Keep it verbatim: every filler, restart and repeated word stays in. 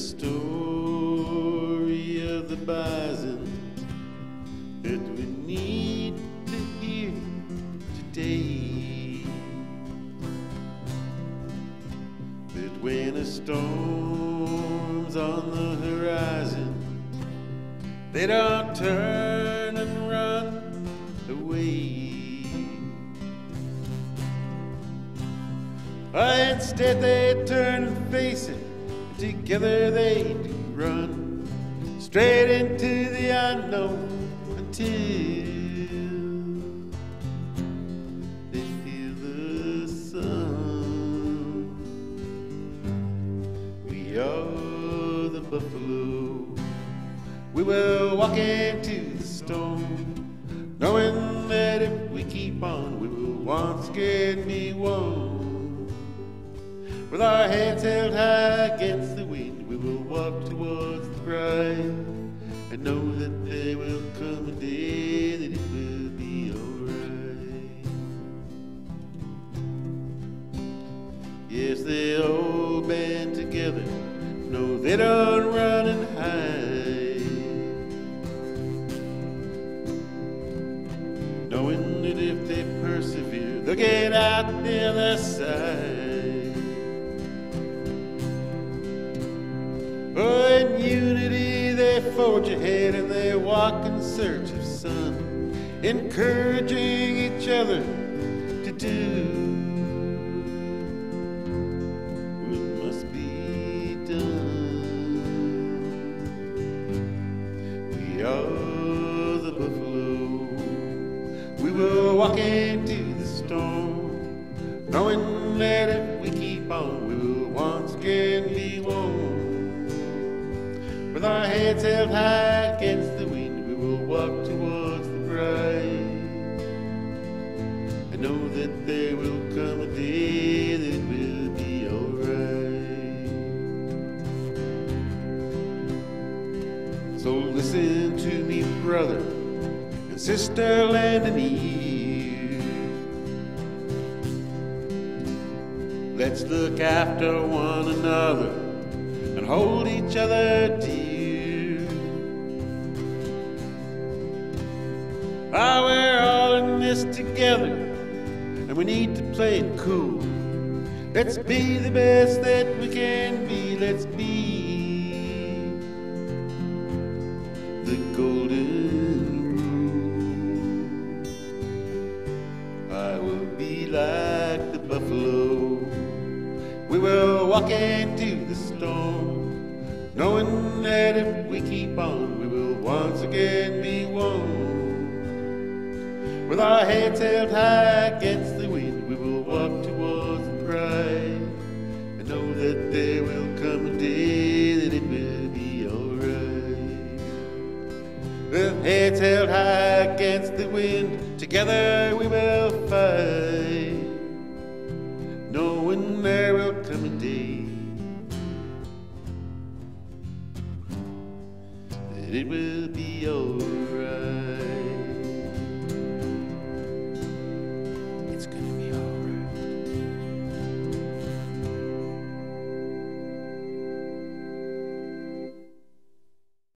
story of the bison that we need to hear today. That when a storm's on the horizon, they don't turn and run away. Or instead they turn and face it. Together they do run straight into the unknown until they feel the sun. We are the buffalo. We will walk into the storm, knowing that if we keep on, we will once get me warm. With our hands held high against the wind, we will walk towards the bride and know that there will come a day that it will be alright. Yes, they all band together. No, they don't run and hide, knowing that if they persevere, they'll get out the other side. Oh, in unity they forge ahead and they walk in search of sun, encouraging each other to do what must be done. We are the buffalo. We will walk into the storm, knowing that if we keep on, we will once again be warm. With our heads held high against the wind, we will walk towards the bride. I know that there will come a day that it will be alright. So listen to me, brother and sister, lend an ear. Let's look after one another and hold each other dear. Ah, we're all in this together, and we need to play it cool. Let's be the best that we can be. Let's be the golden rule. I will be like the buffalo. We will walk into the storm, knowing that if we keep on, we will once again be one. With our heads held high against the wind, we will walk towards the bride and know that there will come a day that it will be alright. With heads held high against the wind, together we will fight, knowing there will come a day that it will be alright.